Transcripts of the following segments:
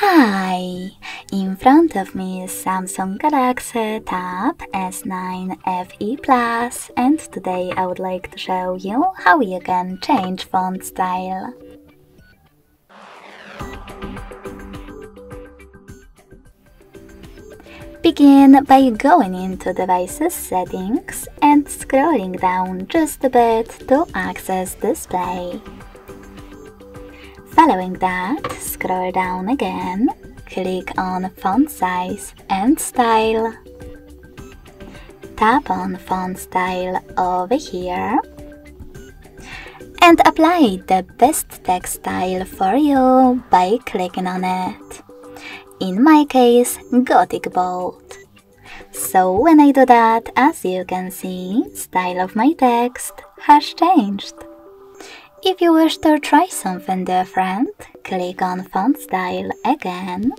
Hi! In front of me is Samsung Galaxy Tab S9 FE Plus, and today I would like to show you how you can change font style. Begin by going into Devices Settings and scrolling down just a bit to access Display. Following that, scroll down again, click on Font Size and Style. Tap on Font Style over here and apply the best text style for you by clicking on it. In my case, Gothic Bold. So when I do that, as you can see, style of my text has changed. If you wish to try something different, click on Font Style again.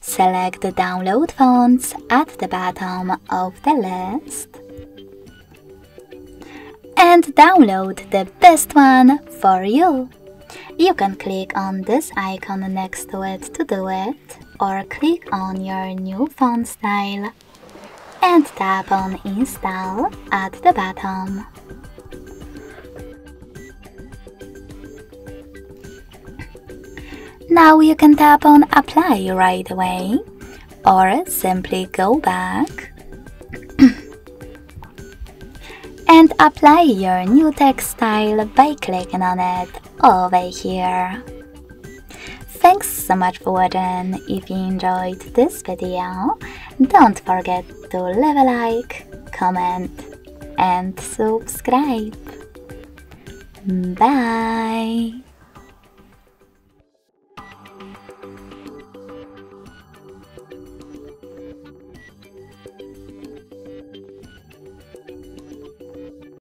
Select the Download Fonts at the bottom of the list and download the best one for you. You can click on this icon next to it to do it, or click on your new font style and tap on Install at the bottom. Now you can tap on Apply right away, or simply go back and apply your new text style by clicking on it over here. Thanks so much for watching. If you enjoyed this video, don't forget to leave a like, comment and subscribe. Bye!